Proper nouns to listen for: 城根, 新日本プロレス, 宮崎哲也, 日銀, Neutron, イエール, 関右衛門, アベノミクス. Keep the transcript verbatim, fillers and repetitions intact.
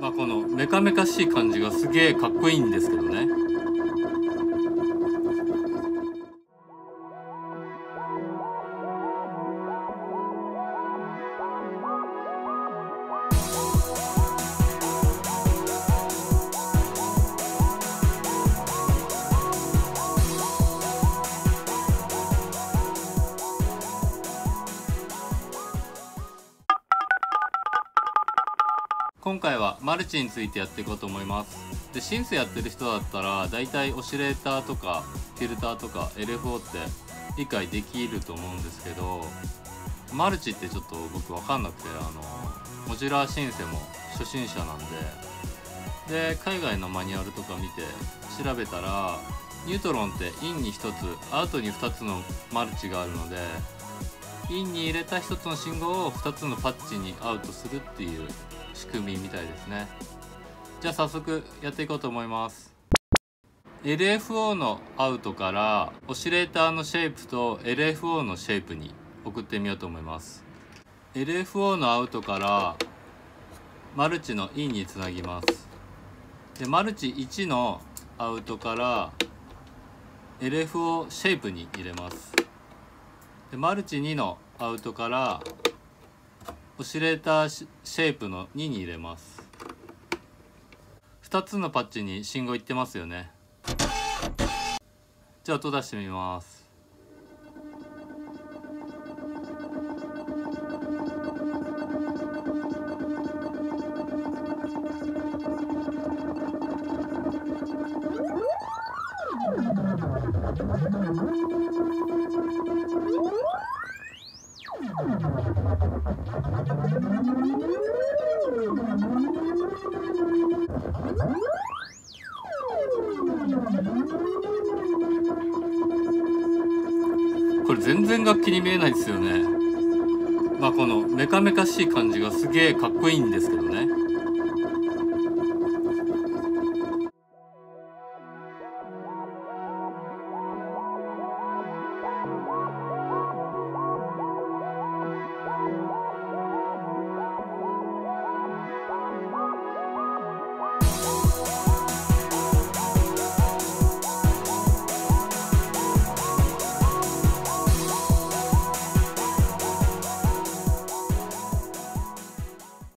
まあこのメカメカしい感じがすげえかっこいいんですけどね。今回はマルチについてやっていこうと思います。でシンセやってる人だったらだいたいオシレーターとかフィルターとか エルエフオー って理解できると思うんですけど、マルチってちょっと僕分かんなくて、あのモジュラーシンセも初心者なんで、で海外のマニュアルとか見て調べたらニュートロンってインにひとつアウトにふたつのマルチがあるので、インに入れたひとつの信号をふたつのパッチにアウトするっていう仕組みみたいですね。じゃあ早速やっていこうと思います。 エルエフオー のアウトからオシレーターのシェイプと エルエフオー のシェイプに送ってみようと思います。 エルエフオー のアウトからマルチの イン につなぎます。でマルチいちのアウトから エルエフオー シェイプに入れます。でマルチにのアウトからオシレーターシェイプのにに入れます。ふたつのパッチに信号いってますよね。じゃあ音出してみます。これ全然楽器に見えないですよね。まあこのメカメカしい感じがすげえかっこいいんですけどね。